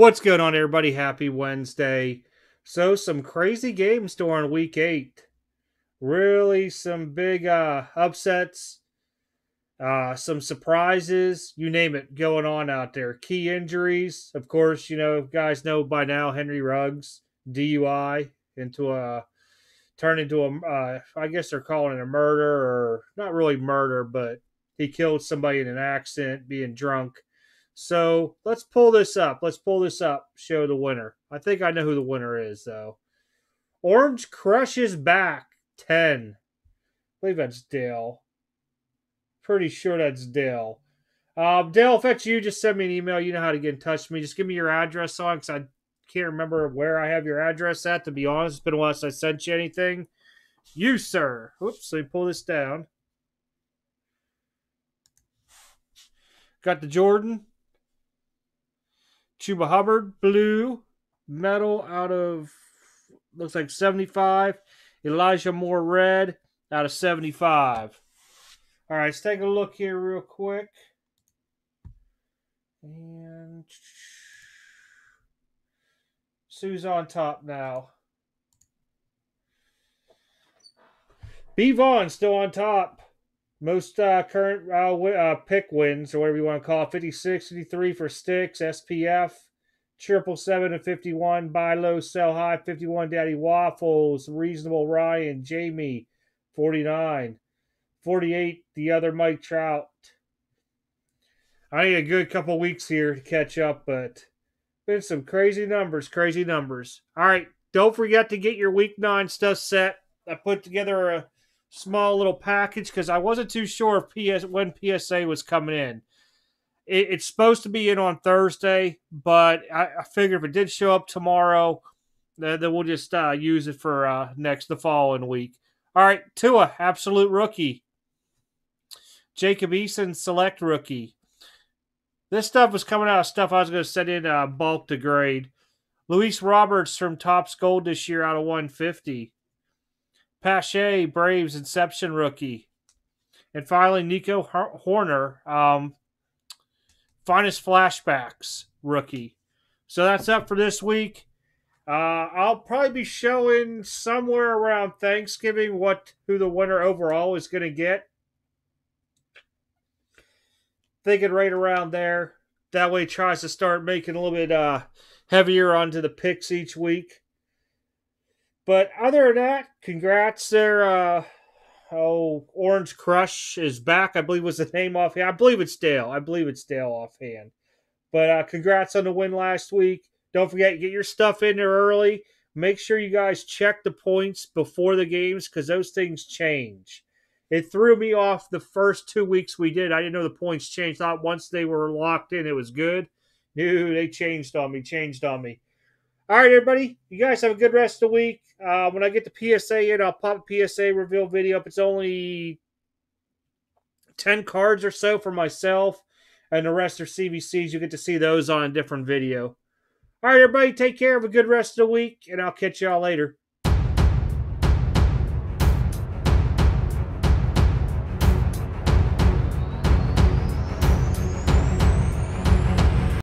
What's going on, everybody? Happy Wednesday. So, some crazy games during Week 8. Really some big upsets, some surprises, you name it, going on out there. Key injuries. Of course, you know, guys know by now, Henry Ruggs, DUI, turned into a I guess they're calling it a murder, or not really murder, but he killed somebody in an accident being drunk. So let's pull this up. Show the winner. I think I know who the winner is, though. Orange crushes back 10. I believe that's Dale. Pretty sure that's Dale. Dale, if that's you, just send me an email. You know how to get in touch with me. Just give me your address on, because I can't remember where I have your address at, to be honest. It's been a while since I sent you anything. You, sir. Oops, let me pull this down. Got the Jordan. Chuba Hubbard, blue, metal out of, looks like 75. Elijah Moore, red, out of 75. All right, let's take a look here real quick. And Sue's on top now. B. Vaughn's still on top. Most current pick wins, or whatever you want to call it, 56, 53 for Sticks, SPF, 777 and 51, buy low, sell high, 51, Daddy Waffles, Reasonable Ryan, Jamie, 49, 48, the other Mike Trout. I need a good couple weeks here to catch up, but been some crazy numbers. All right, don't forget to get your Week 9 stuff set. I put together a small little package because I wasn't too sure if when PSA was coming in. It's supposed to be in on Thursday, but I figured if it did show up tomorrow, then we'll just use it for the following week. All right, Tua, absolute rookie. Jacob Eason, select rookie. This stuff was coming out of stuff I was going to send in bulk to grade. Luis Roberts from Topps Gold this year out of 150. Pache, Braves Inception rookie. And finally, Nico Horner, Finest Flashbacks rookie. So that's up for this week. I'll probably be showing somewhere around Thanksgiving who the winner overall is going to get. Thinking right around there. That way it tries to start making a little bit heavier onto the picks each week. But other than that, congrats there. Orange Crush is back, I believe was the name offhand. I believe it's Dale offhand. But congrats on the win last week. Don't forget, get your stuff in there early. Make sure you guys check the points before the games because those things change. It threw me off the first 2 weeks we did. I didn't know the points changed. Thought once they were locked in, it was good. No, they changed on me. All right, everybody. You guys have a good rest of the week. When I get the PSA in, I'll pop a PSA reveal video up. It's only 10 cards or so for myself, and the rest are CBCs. You get to see those on a different video. All right, everybody. Take care. Have a good rest of the week, and I'll catch y'all later.